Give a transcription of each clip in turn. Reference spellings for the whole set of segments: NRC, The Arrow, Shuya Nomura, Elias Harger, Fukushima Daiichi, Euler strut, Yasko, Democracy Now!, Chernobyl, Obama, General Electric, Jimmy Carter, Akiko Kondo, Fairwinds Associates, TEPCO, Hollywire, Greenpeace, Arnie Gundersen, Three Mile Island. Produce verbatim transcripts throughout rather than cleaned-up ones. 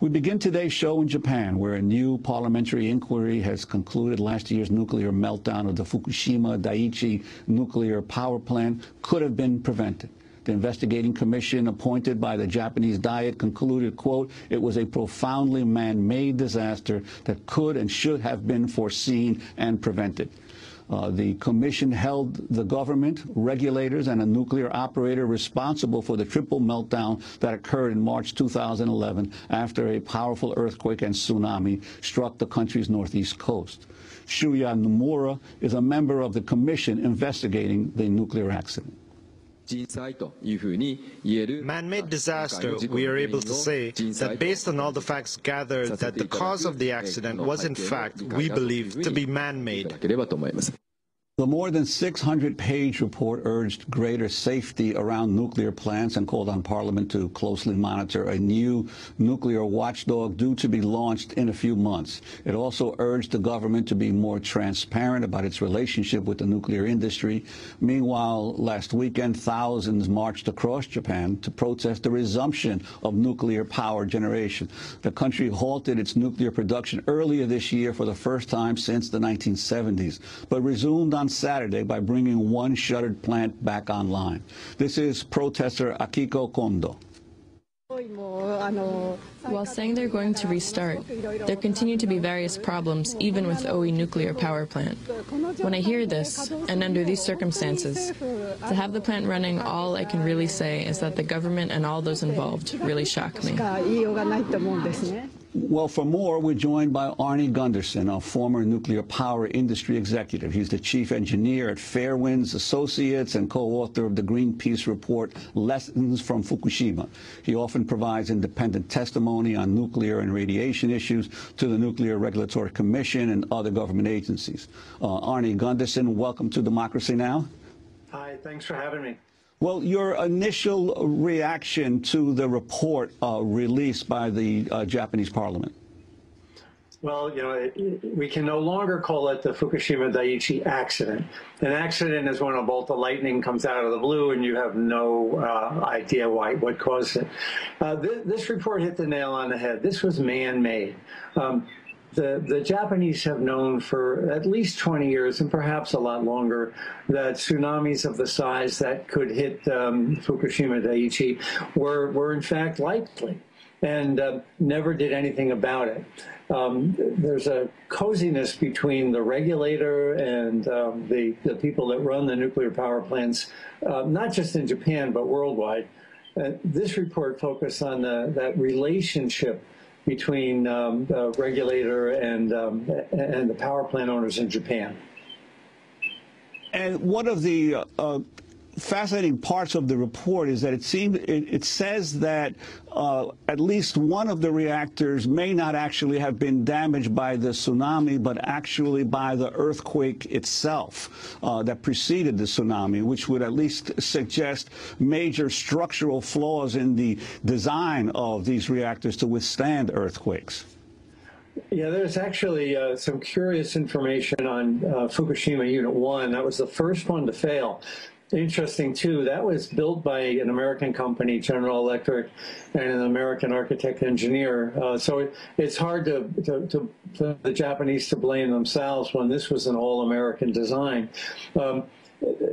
We begin today's show in Japan, where a new parliamentary inquiry has concluded last year's nuclear meltdown of the Fukushima Daiichi nuclear power plant could have been prevented. The investigating commission appointed by the Japanese Diet concluded, quote, it was a profoundly man-made disaster that could and should have been foreseen and prevented. Uh, the commission held the government, regulators, and a nuclear operator responsible for the triple meltdown that occurred in March two thousand eleven after a powerful earthquake and tsunami struck the country's northeast coast. Shuya Nomura is a member of the commission investigating the nuclear accident. Man-made disaster, we are able to say that based on all the facts gathered that the cause of the accident was in fact, we believe, to be man-made. The more than six hundred page report urged greater safety around nuclear plants and called on Parliament to closely monitor a new nuclear watchdog due to be launched in a few months. It also urged the government to be more transparent about its relationship with the nuclear industry. Meanwhile, last weekend, thousands marched across Japan to protest the resumption of nuclear power generation. The country halted its nuclear production earlier this year for the first time since the nineteen seventies, but resumed on Saturday by bringing one shuttered plant back online. This is protester Akiko Kondo. While saying they're going to restart, there continue to be various problems, even with Oi nuclear power plant. When I hear this, and under these circumstances, to have the plant running, all I can really say is that the government and all those involved really shock me. Well, for more, we're joined by Arnie Gundersen, a former nuclear power industry executive. He's the chief engineer at Fairwinds Associates and co-author of the Greenpeace report, Lessons from Fukushima. He often provides independent testimony on nuclear and radiation issues to the Nuclear Regulatory Commission and other government agencies. Uh, Arnie Gundersen, welcome to Democracy Now! Hi, thanks for having me. Well, your initial reaction to the report uh, released by the uh, Japanese Parliament? Well, you know, it, it, we can no longer call it the Fukushima Daiichi accident. An accident is when a bolt of lightning comes out of the blue and you have no uh, idea why, what caused it. Uh, th this report hit the nail on the head. This was man-made. Um, The, the Japanese have known for at least twenty years, and perhaps a lot longer, that tsunamis of the size that could hit um, Fukushima Daiichi were, were in fact likely, and uh, never did anything about it. Um, there's a coziness between the regulator and um, the, the people that run the nuclear power plants, uh, not just in Japan, but worldwide. Uh, this report focused on the, that relationship between um, the regulator and, um, and the power plant owners in Japan. And one of the uh, fascinating parts of the report is that it, seemed, it, it says that uh, at least one of the reactors may not actually have been damaged by the tsunami, but actually by the earthquake itself uh, that preceded the tsunami, which would at least suggest major structural flaws in the design of these reactors to withstand earthquakes. Yeah, there's actually uh, some curious information on uh, Fukushima Unit one. That was the first one to fail. Interesting, too, that was built by an American company, General Electric, and an American architect engineer. Uh, so it, it's hard to, to, to, to the Japanese to blame themselves when this was an all-American design. Um,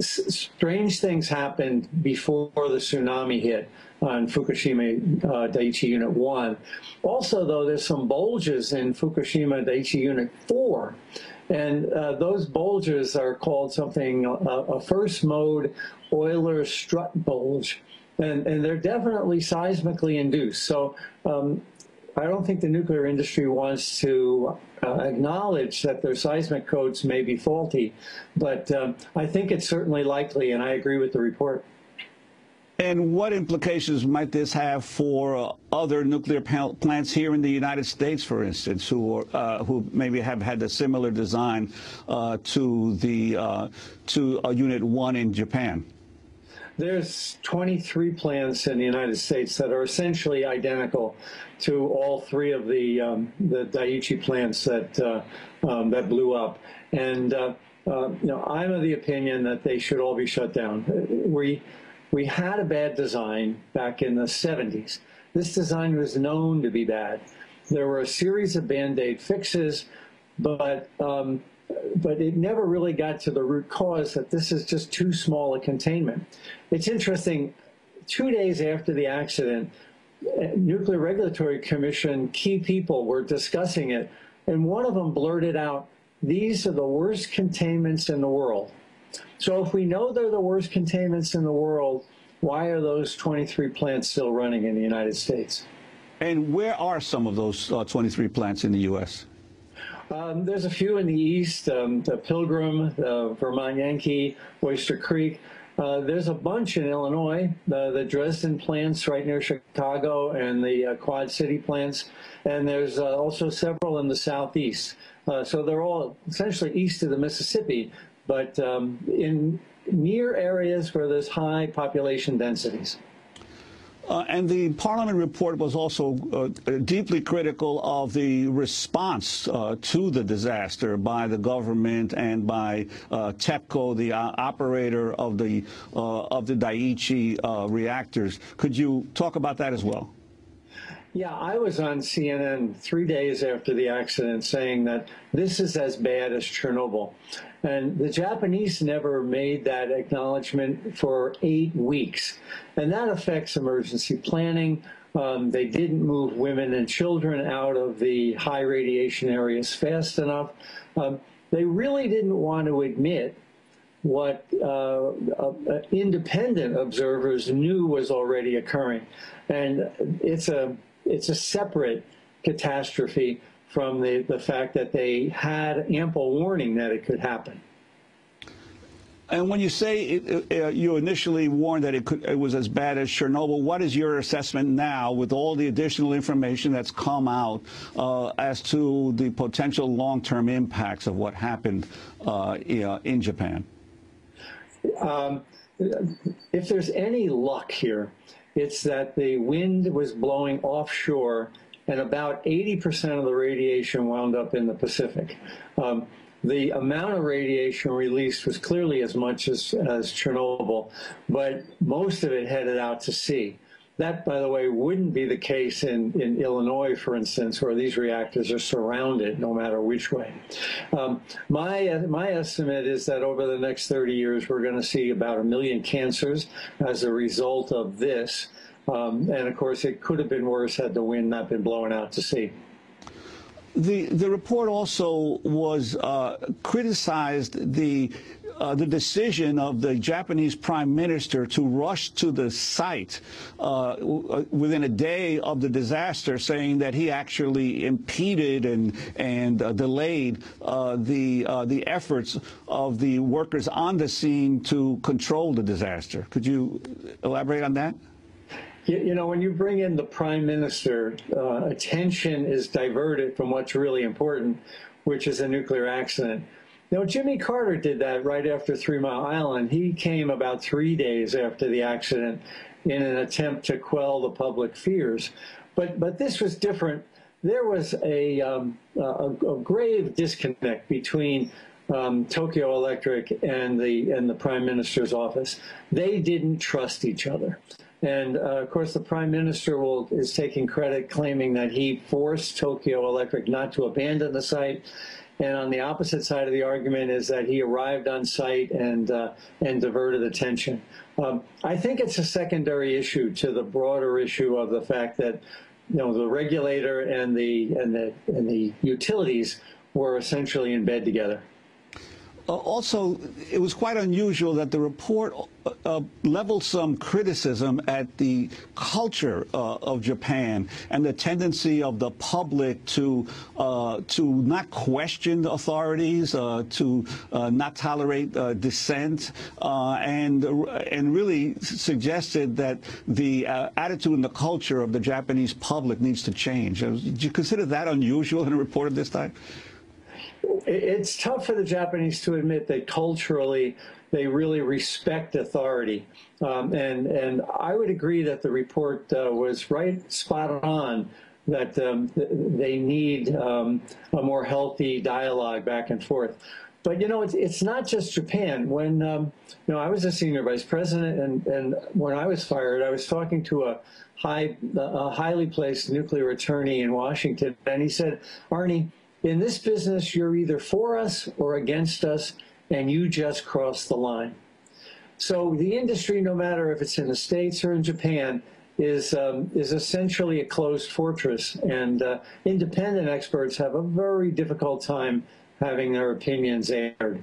strange things happened before the tsunami hit on Fukushima uh, Daiichi Unit one. Also, though, there's some bulges in Fukushima Daiichi Unit four. And uh, those bulges are called something, uh, a first mode Euler strut bulge. And, and they're definitely seismically induced. So um, I don't think the nuclear industry wants to uh, acknowledge that their seismic codes may be faulty. But uh, I think it's certainly likely, and I agree with the report. And what implications might this have for uh, other nuclear plants here in the United States, for instance, who are, uh, who maybe have had a similar design uh, to the uh, to uh, Unit One in Japan? There's twenty-three plants in the United States that are essentially identical to all three of the um, the Daiichi plants that uh, um, that blew up, and uh, uh, you know, I'm of the opinion that they should all be shut down. We We had a bad design back in the seventies, This design was known to be bad. There were a series of Band-Aid fixes, but um, but it never really got to the root cause that this is just too small a containment. It's interesting, two days after the accident, Nuclear Regulatory Commission key people were discussing it, and one of them blurted out, these are the worst containments in the world. So if we know they're the worst containments in the world, why are those twenty-three plants still running in the United States? And where are some of those uh, twenty-three plants in the U S? Um, there's a few in the East, um, the Pilgrim, the Vermont Yankee, Oyster Creek. Uh, there's a bunch in Illinois, the, the Dresden plants right near Chicago and the uh, Quad City plants. And there's uh, also several in the Southeast. Uh, so they're all essentially east of the Mississippi, but um, in near areas where there's high population densities. Uh, and the Parliament report was also uh, deeply critical of the response uh, to the disaster by the government and by uh, TEPCO, the uh, operator of the uh, of the Daiichi uh, reactors. Could you talk about that as well? Yeah, I was on C N N three days after the accident saying that this is as bad as Chernobyl. And the Japanese never made that acknowledgement for eight weeks. And that affects emergency planning. Um, they didn't move women and children out of the high radiation areas fast enough. Um, they really didn't want to admit what uh, independent observers knew was already occurring. And it's a, it's a separate catastrophe from the, the fact that they had ample warning that it could happen. And when you say it, uh, you initially warned that it, could, it was as bad as Chernobyl, what is your assessment now with all the additional information that's come out uh, as to the potential long-term impacts of what happened uh, in Japan? Um, if there's any luck here, it's that the wind was blowing offshore and about eighty percent of the radiation wound up in the Pacific. Um, the amount of radiation released was clearly as much as, as Chernobyl, but most of it headed out to sea. That, by the way, wouldn't be the case in, in Illinois, for instance, where these reactors are surrounded no matter which way. Um, my, my estimate is that over the next thirty years, we're going to see about a million cancers as a result of this. Um, and, of course, it could have been worse had the wind not been blowing out to sea. The, the report also was uh, criticized the, uh, the decision of the Japanese prime minister to rush to the site uh, within a day of the disaster, saying that he actually impeded and, and uh, delayed uh, the, uh, the efforts of the workers on the scene to control the disaster. Could you elaborate on that? You know, when you bring in the prime minister, uh, attention is diverted from what's really important, which is a nuclear accident. Now, Jimmy Carter did that right after Three Mile Island. He came about three days after the accident in an attempt to quell the public fears. But, but this was different. There was a, um, a, a grave disconnect between um, Tokyo Electric and the, and the prime minister's office. They didn't trust each other. And, uh, of course, the prime minister will, is taking credit, claiming that he forced Tokyo Electric not to abandon the site. And on the opposite side of the argument is that he arrived on site and, uh, and diverted attention. Um, I think it's a secondary issue to the broader issue of the fact that, you know, the regulator and the, and the, and the utilities were essentially in bed together. Uh, also, it was quite unusual that the report uh, uh, leveled some criticism at the culture uh, of Japan and the tendency of the public to uh, to not question the authorities, uh, to uh, not tolerate uh, dissent, uh, and and really suggested that the uh, attitude and the culture of the Japanese public needs to change. Uh, did you consider that unusual in a report of this type? It's tough for the Japanese to admit that culturally they really respect authority. Um, and, and I would agree that the report uh, was right spot on, that um, th they need um, a more healthy dialogue back and forth. But, you know, it's, it's not just Japan. When, um, you know, I was a senior vice president, and, and when I was fired, I was talking to a, high, a highly placed nuclear attorney in Washington, and he said, Arnie, in this business, you're either for us or against us, and you just crossed the line. So the industry, no matter if it's in the States or in Japan, is um, is essentially a closed fortress, and uh, independent experts have a very difficult time having their opinions aired.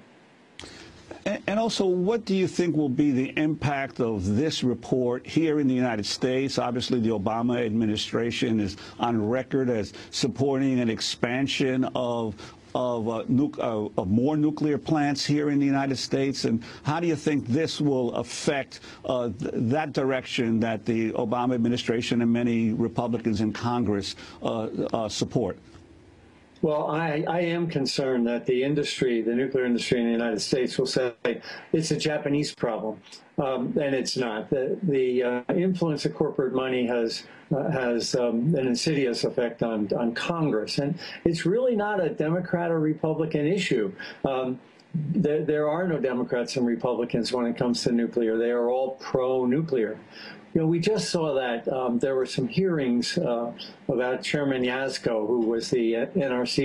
And also, what do you think will be the impact of this report here in the United States? Obviously, the Obama administration is on record as supporting an expansion of of, uh, nu uh, of more nuclear plants here in the United States. And how do you think this will affect uh, th that direction that the Obama administration and many Republicans in Congress uh, uh, support? Well, I, I am concerned that the industry, the nuclear industry in the United States, will say it's a Japanese problem, um, and it's not. The, the uh, influence of corporate money has uh, has um, an insidious effect on on Congress, and it's really not a Democrat or Republican issue. Um, There, there are no Democrats and Republicans when it comes to nuclear. They are all pro-nuclear. You know, we just saw that um, there were some hearings uh, about Chairman Yasko, who was the N R C,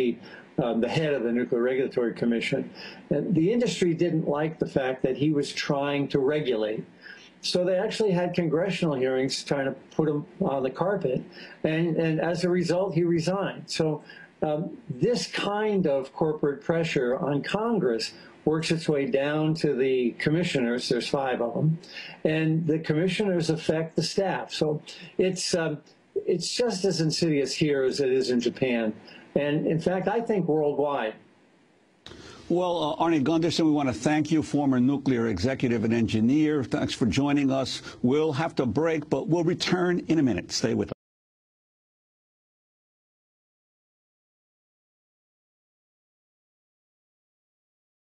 uh, the head of the Nuclear Regulatory Commission. And the industry didn't like the fact that he was trying to regulate. So they actually had congressional hearings trying to put him on the carpet. And, and as a result, he resigned. So. Um, this kind of corporate pressure on Congress works its way down to the commissioners. There's five of them, and the commissioners affect the staff. So it's um, it's just as insidious here as it is in Japan, and in fact, I think worldwide. Well, uh, Arnie Gundersen, we want to thank you, former nuclear executive and engineer. Thanks for joining us. We'll have to break, but we'll return in a minute. Stay with us.